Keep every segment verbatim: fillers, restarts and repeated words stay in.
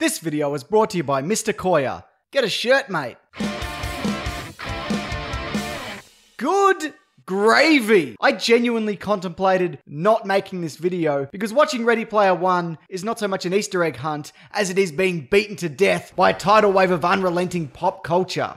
This video was brought to you by Mister Koya. Get a shirt, mate. Good gravy! I genuinely contemplated not making this video because watching Ready Player One is not so much an Easter egg hunt as it is being beaten to death by a tidal wave of unrelenting pop culture.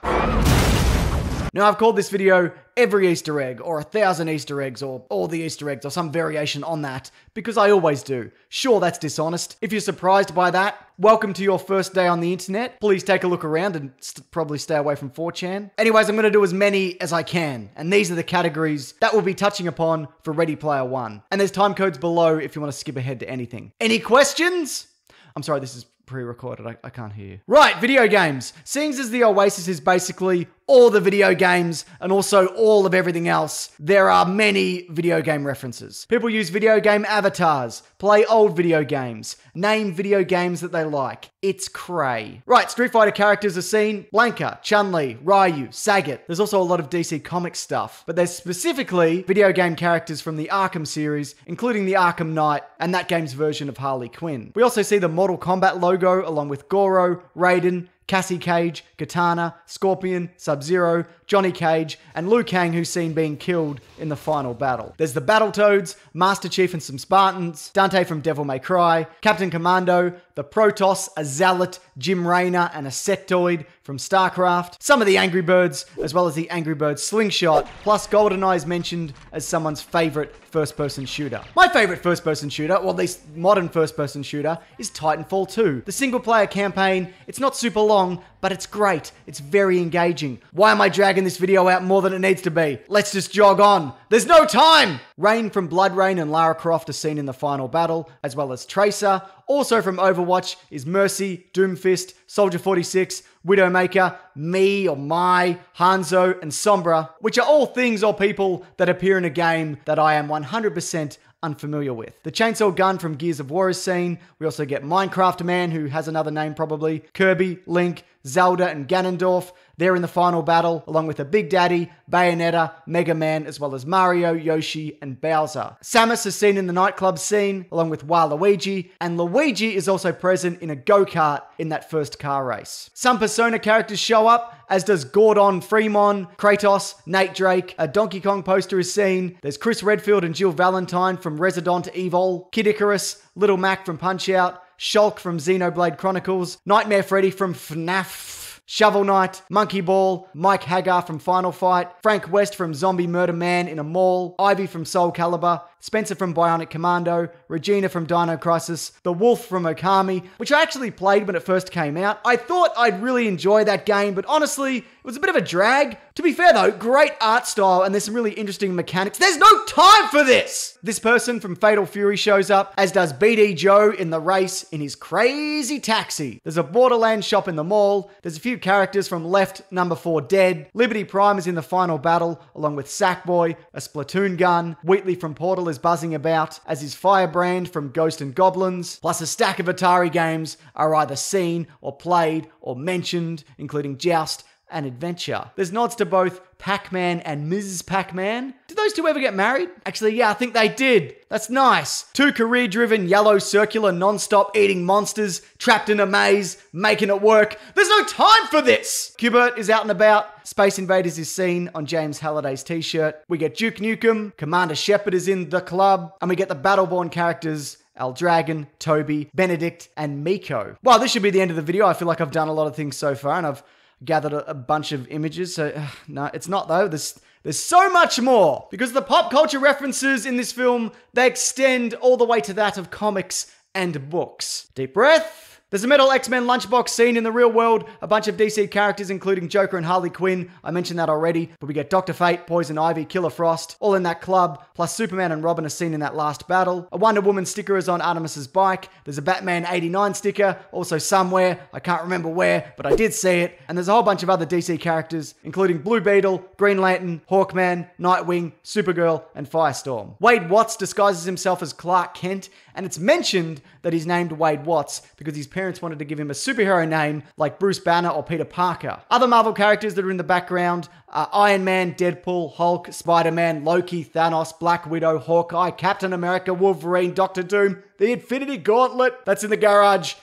Now, I've called this video Every Easter Egg, or a thousand Easter eggs, or all the Easter eggs, or some variation on that, because I always do. Sure, that's dishonest. If you're surprised by that, welcome to your first day on the internet. Please take a look around and st- probably stay away from four chan. Anyways, I'm going to do as many as I can, and these are the categories that we'll be touching upon for Ready Player One. And there's time codes below if you want to skip ahead to anything. Any questions? I'm sorry, this is pre-recorded. I, I can't hear you. Right, video games. Seeing as the Oasis is basically all the video games and also all of everything else, there are many video game references. People use video game avatars, play old video games, name video games that they like. It's cray. Right, Street Fighter characters are seen. Blanka, Chun-Li, Ryu, Sagat. There's also a lot of D C Comics stuff, but there's specifically video game characters from the Arkham series, including the Arkham Knight and that game's version of Harley Quinn. We also see the Mortal Kombat logo along with Goro, Raiden, Cassie Cage, Kitana, Scorpion, Sub-Zero, Johnny Cage, and Liu Kang, who's seen being killed in the final battle. There's the Battletoads, Master Chief and some Spartans, Dante from Devil May Cry, Captain Commando, the Protoss, a Zealot, Jim Raynor, and a Sectoid from StarCraft, some of the Angry Birds, as well as the Angry Birds slingshot, plus Goldeneye is mentioned as someone's favorite first-person shooter. My favorite first-person shooter, or at least modern first-person shooter, is Titanfall two. The single-player campaign, it's not super long, but it's great. It's very engaging. Why am I dragging this video out more than it needs to be? Let's just jog on. There's no time! Rain from Blood Rain and Lara Croft are seen in the final battle, as well as Tracer. Also from Overwatch is Mercy, Doomfist, Soldier forty-six, Widowmaker, Me or Mai, Hanzo, and Sombra, which are all things or people that appear in a game that I am one hundred percent unfamiliar with. The chainsaw gun from Gears of War is seen. We also get Minecraft Man, who has another name probably, Kirby, Link, Zelda, and Ganondorf. They're in the final battle, along with a Big Daddy, Bayonetta, Mega Man, as well as Mario, Yoshi, and Bowser. Samus is seen in the nightclub scene, along with Waluigi, and Luigi is also present in a go-kart in that first car race. Some Persona characters show up, as does Gordon Freeman, Kratos, Nate Drake. A Donkey Kong poster is seen. There's Chris Redfield and Jill Valentine from Resident Evil, Kid Icarus, Little Mac from Punch-Out, Shulk from Xenoblade Chronicles, Nightmare Freddy from F NAF, Shovel Knight, Monkey Ball, Mike Hagar from Final Fight, Frank West from Zombie Murder Man in a Mall, Ivy from Soul Calibur, Spencer from Bionic Commando, Regina from Dino Crisis, The Wolf from Okami, which I actually played when it first came out. I thought I'd really enjoy that game, but honestly, it was a bit of a drag. To be fair though, great art style and there's some really interesting mechanics. There's no time for this! This person from Fatal Fury shows up, as does B D Joe in the race in his crazy taxi. There's a Borderlands shop in the mall. There's a few characters from Left, Number four Dead. Liberty Prime is in the final battle, along with Sackboy, a Splatoon gun. Wheatley from Portal is buzzing about, as is Firebrand from Ghost and Goblins, plus a stack of Atari games are either seen or played or mentioned, including Joust and Adventure. There's nods to both Pac-Man and Missus Pac-Man. Did those two ever get married? Actually, yeah, I think they did. That's nice. Two career-driven, yellow, circular, non-stop eating monsters, trapped in a maze, making it work. There's no time for this! Qbert is out and about. Space Invaders is seen on James Halliday's t-shirt. We get Duke Nukem. Commander Shepard is in the club. And we get the Battleborn characters, Eldragon, Toby, Benedict, and Miko. Well, this should be the end of the video. I feel like I've done a lot of things so far, and I've gathered a, a bunch of images, so uh, no, it's not though. There's, there's so much more, because the pop culture references in this film, they extend all the way to that of comics and books. Deep breath. There's a metal X-Men lunchbox scene in the real world, a bunch of D C characters including Joker and Harley Quinn, I mentioned that already, but we get Doctor Fate, Poison Ivy, Killer Frost, all in that club, plus Superman and Robin are seen in that last battle. A Wonder Woman sticker is on Artemis's bike, there's a Batman eighty-nine sticker, also somewhere, I can't remember where, but I did see it, and there's a whole bunch of other D C characters, including Blue Beetle, Green Lantern, Hawkman, Nightwing, Supergirl, and Firestorm. Wade Watts disguises himself as Clark Kent, and it's mentioned that he's named Wade Watts because his parents wanted to give him a superhero name like Bruce Banner or Peter Parker. Other Marvel characters that are in the background are Iron Man, Deadpool, Hulk, Spider-Man, Loki, Thanos, Black Widow, Hawkeye, Captain America, Wolverine, Doctor Doom, the Infinity Gauntlet. That's in the garage.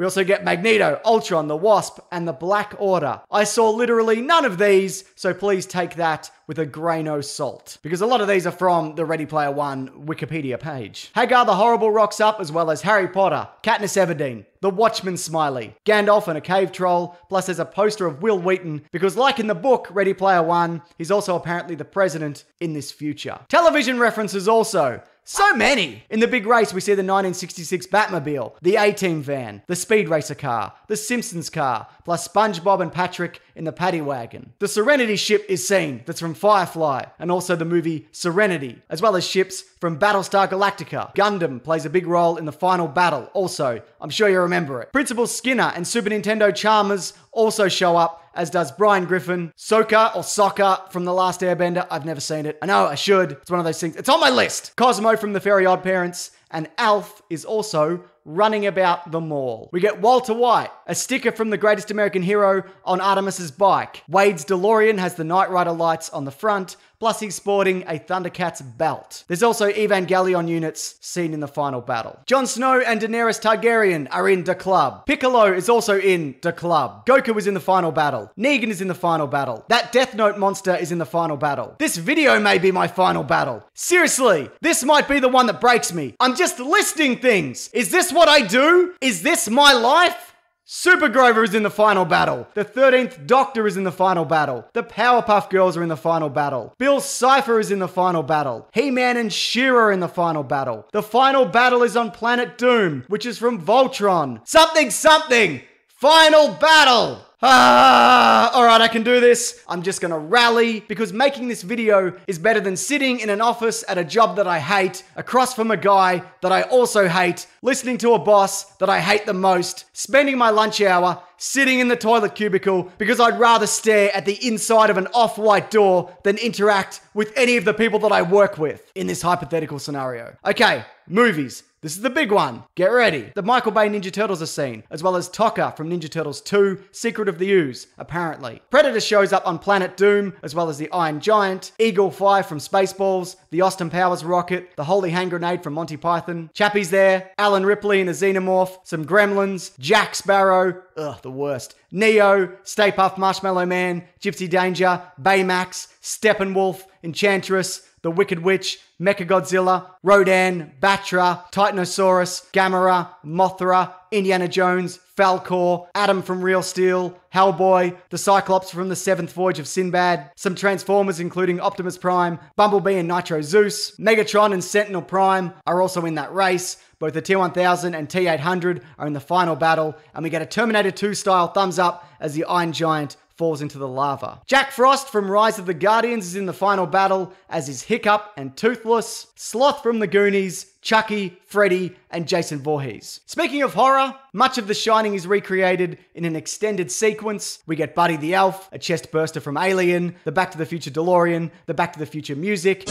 We also get Magneto, Ultron, the Wasp, and the Black Order. I saw literally none of these, so please take that with a grain of salt, because a lot of these are from the Ready Player One Wikipedia page. Hagar the Horrible rocks up, as well as Harry Potter, Katniss Everdeen, the Watchman Smiley, Gandalf and a cave troll, plus there's a poster of Will Wheaton, because like in the book Ready Player One, he's also apparently the president in this future. Television references also. So many! In The Big Race, we see the nineteen sixty-six Batmobile, the A-Team van, the Speed Racer car, the Simpsons car, plus SpongeBob and Patrick in the paddy wagon. The Serenity ship is seen, that's from Firefly, and also the movie Serenity, as well as ships from Battlestar Galactica. Gundam plays a big role in the final battle, also. I'm sure you remember it. Principal Skinner and Super Nintendo Chalmers also show up, as does Brian Griffin. Sokka or Sokka from The Last Airbender. I've never seen it. I know I should. It's one of those things. It's on my list. Cosmo from The Fairy Oddparents, and Alf is also running about the mall. We get Walter White, a sticker from The Greatest American Hero on Artemis's bike. Wade's DeLorean has the Knight Rider lights on the front, plus he's sporting a Thundercats belt. There's also Evangelion units seen in the final battle. Jon Snow and Daenerys Targaryen are in Da Club. Piccolo is also in Da Club. Goku is in the final battle. Negan is in the final battle. That Death Note monster is in the final battle. This video may be my final battle. Seriously, this might be the one that breaks me. I'm just listing things. Is this what I do? Is this my life? Super Grover is in the final battle. The thirteenth Doctor is in the final battle. The Powerpuff Girls are in the final battle. Bill Cipher is in the final battle. He-Man and She-Ra are in the final battle. The final battle is on Planet Doom, which is from Voltron. Something, something. Final battle. Ah, all right, I can do this. I'm just gonna rally, because making this video is better than sitting in an office at a job that I hate, across from a guy that I also hate, listening to a boss that I hate the most, spending my lunch hour sitting in the toilet cubicle, because I'd rather stare at the inside of an off-white door than interact with any of the people that I work with in this hypothetical scenario. Okay, movies. This is the big one. Get ready. The Michael Bay Ninja Turtles are seen, as well as Tokka from Ninja Turtles two, Secret of the Ooze, apparently. Predator shows up on Planet Doom, as well as the Iron Giant, Eagle Five from Spaceballs, the Austin Powers rocket, the Holy Hand Grenade from Monty Python, Chappie's there, Alan Ripley and a Xenomorph, some Gremlins, Jack Sparrow, ugh, the worst, Neo, Stay Puft Marshmallow Man, Gypsy Danger, Baymax, Steppenwolf, Enchantress, the Wicked Witch, Mechagodzilla, Rodan, Batra, Titanosaurus, Gamera, Mothra, Indiana Jones, Falcor, Adam from Real Steel, Hellboy, the Cyclops from the Seventh Voyage of Sinbad, some Transformers including Optimus Prime, Bumblebee and Nitro Zeus, Megatron and Sentinel Prime are also in that race. Both the T one thousand and T eight hundred are in the final battle, and we get a Terminator two style thumbs up as the Iron Giant falls into the lava. Jack Frost from Rise of the Guardians is in the final battle, as is Hiccup and Toothless, Sloth from The Goonies, Chucky, Freddy, and Jason Voorhees. Speaking of horror, much of The Shining is recreated in an extended sequence. We get Buddy the Elf, a chest burster from Alien, the Back to the Future DeLorean, the Back to the Future music.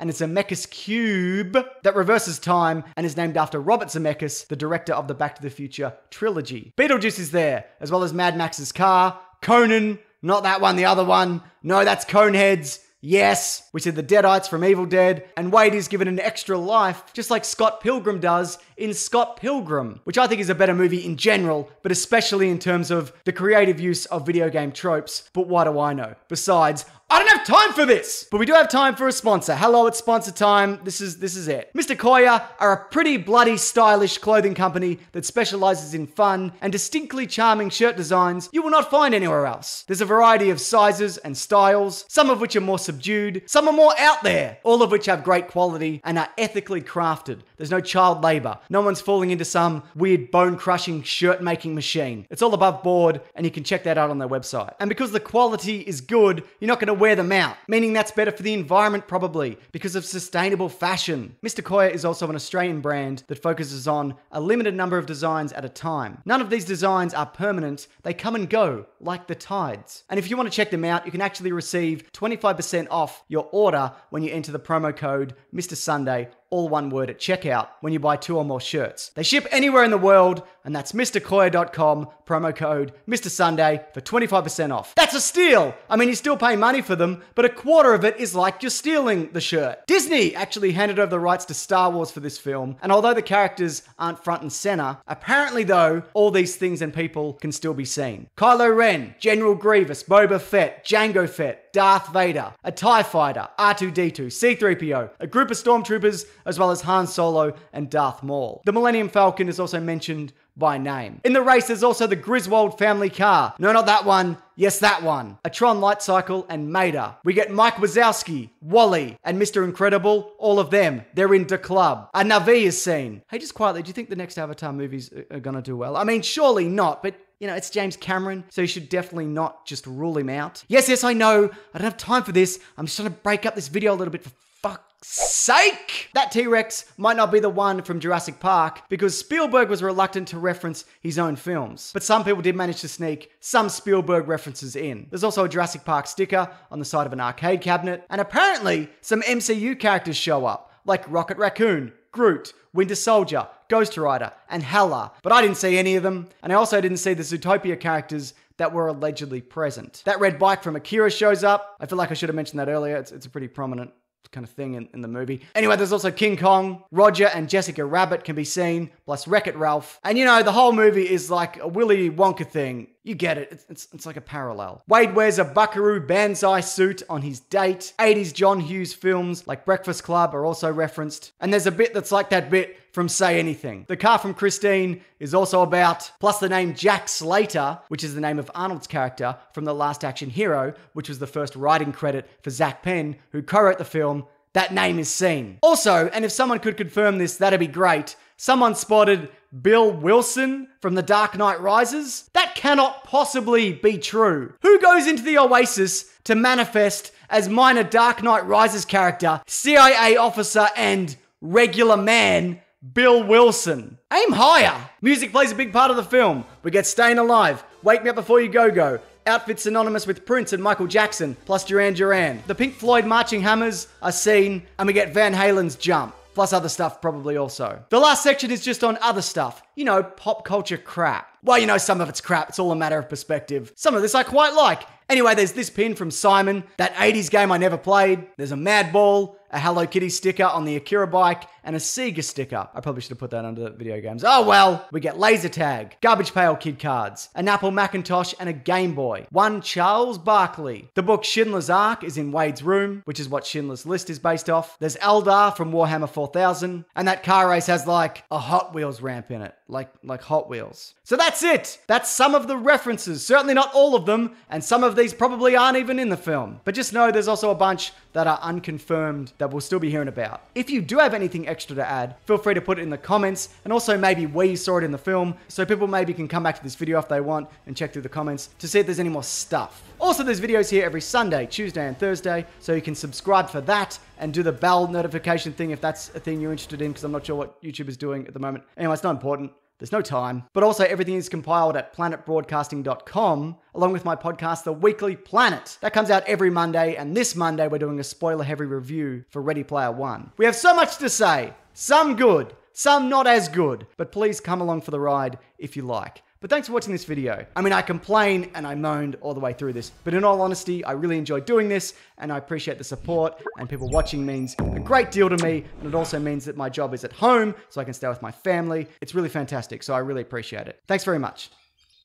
And it's a Zemeckis cube that reverses time and is named after Robert Zemeckis, the director of the Back to the Future trilogy. Beetlejuice is there, as well as Mad Max's car, Conan, not that one, the other one. No, that's Coneheads. Yes, we see the Deadites from Evil Dead, and Wade is given an extra life, just like Scott Pilgrim does in Scott Pilgrim, which I think is a better movie in general, but especially in terms of the creative use of video game tropes. But why do I know? Besides, I don't have time for this! But we do have time for a sponsor. Hello, it's sponsor time. This is, this is it. Mister Koya are a pretty bloody stylish clothing company that specializes in fun and distinctly charming shirt designs you will not find anywhere else. There's a variety of sizes and styles, some of which are more subdued, some are more out there, all of which have great quality and are ethically crafted. There's no child labor. No one's falling into some weird bone-crushing shirt-making machine. It's all above board, and you can check that out on their website. And because the quality is good, you're not going to wear them out, meaning that's better for the environment probably, because of sustainable fashion. Mister Koya is also an Australian brand that focuses on a limited number of designs at a time. None of these designs are permanent. They come and go, like the tides. And if you want to check them out, you can actually receive twenty-five percent off your order when you enter the promo code Mister Sunday, all one word, at checkout when you buy two or more shirts. They ship anywhere in the world, and that's Mr Koya dot com, promo code Mr Sunday for twenty-five percent off. That's a steal! I mean, you still pay money for them, but a quarter of it is like you're stealing the shirt. Disney actually handed over the rights to Star Wars for this film, and although the characters aren't front and center, apparently though, all these things and people can still be seen. Kylo Ren, General Grievous, Boba Fett, Jango Fett, Darth Vader, a TIE Fighter, R two D two, C three P O, a group of stormtroopers, as well as Han Solo and Darth Maul. The Millennium Falcon is also mentioned by name. In the race, there's also the Griswold family car. No, not that one. Yes, that one. A Tron light cycle and Mater. We get Mike Wazowski, Wally, and Mister Incredible. All of them. They're in the club. A Na'vi is seen. Hey, just quietly, do you think the next Avatar movies are gonna do well? I mean, surely not, but you know, it's James Cameron, so you should definitely not just rule him out. Yes, yes, I know. I don't have time for this. I'm just trying to break up this video a little bit for fuck's sake. That T-Rex might not be the one from Jurassic Park because Spielberg was reluctant to reference his own films. But some people did manage to sneak some Spielberg references in. There's also a Jurassic Park sticker on the side of an arcade cabinet. And apparently, some M C U characters show up, like Rocket Raccoon, Groot, Winter Soldier, Ghost Rider, and Hela, but I didn't see any of them, and I also didn't see the Zootopia characters that were allegedly present. That red bike from Akira shows up. I feel like I should have mentioned that earlier. It's, it's a pretty prominent kind of thing in, in the movie. Anyway, there's also King Kong, Roger and Jessica Rabbit can be seen, plus Wreck-It Ralph. And you know, the whole movie is like a Willy Wonka thing. You get it, it's, it's, it's like a parallel. Wade wears a Buckaroo Banzai suit on his date. eighties John Hughes films like Breakfast Club are also referenced. And there's a bit that's like that bit from Say Anything. The car from Christine is also about, plus the name Jack Slater, which is the name of Arnold's character from The Last Action Hero, which was the first writing credit for Zack Penn, who co-wrote the film. That name is seen. Also, and if someone could confirm this, that'd be great. Someone spotted Bill Wilson from The Dark Knight Rises. That cannot possibly be true. Who goes into the Oasis to manifest as minor Dark Knight Rises character, C I A officer and regular man, Bill Wilson? Aim higher. Music plays a big part of the film. We get Stayin' Alive, Wake Me Up Before You Go Go, outfits synonymous with Prince and Michael Jackson, plus Duran Duran. The Pink Floyd marching hammers are seen, and we get Van Halen's Jump, plus other stuff probably also. The last section is just on other stuff. You know, pop culture crap. Well, you know, some of it's crap. It's all a matter of perspective. Some of this I quite like. Anyway, there's this pin from Simon, that eighties game I never played. There's a Mad Ball, a Hello Kitty sticker on the Akira bike, and a Sega sticker. I probably should have put that under video games. Oh well. We get laser tag, garbage pail kid cards, an Apple Macintosh and a Game Boy. One Charles Barkley. The book Schindler's Ark is in Wade's room, which is what Schindler's List is based off. There's Eldar from Warhammer four thousand, and that car race has like a Hot Wheels ramp in it. Like, like Hot Wheels. So that's it. That's some of the references. Certainly not all of them, and some of these probably aren't even in the film. But just know there's also a bunch that are unconfirmed that we'll still be hearing about. If you do have anything extra to add, feel free to put it in the comments, and also maybe where you saw it in the film, so people maybe can come back to this video if they want and check through the comments to see if there's any more stuff. Also, there's videos here every Sunday, Tuesday, and Thursday, so you can subscribe for that and do the bell notification thing if that's a thing you're interested in, because I'm not sure what YouTube is doing at the moment. Anyway, it's not important. There's no time. But also, everything is compiled at planet broadcasting dot com, along with my podcast, The Weekly Planet. That comes out every Monday, and this Monday, we're doing a spoiler-heavy review for Ready Player One. We have so much to say. Some good, some not as good. But please come along for the ride if you like. But thanks for watching this video. I mean, I complained and I moaned all the way through this, but in all honesty, I really enjoy doing this and I appreciate the support, and people watching means a great deal to me, and it also means that my job is at home so I can stay with my family. It's really fantastic, so I really appreciate it. Thanks very much.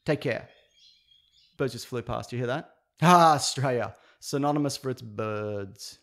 Take care. Birds just flew past, you hear that? Ah, Australia, synonymous for its birds.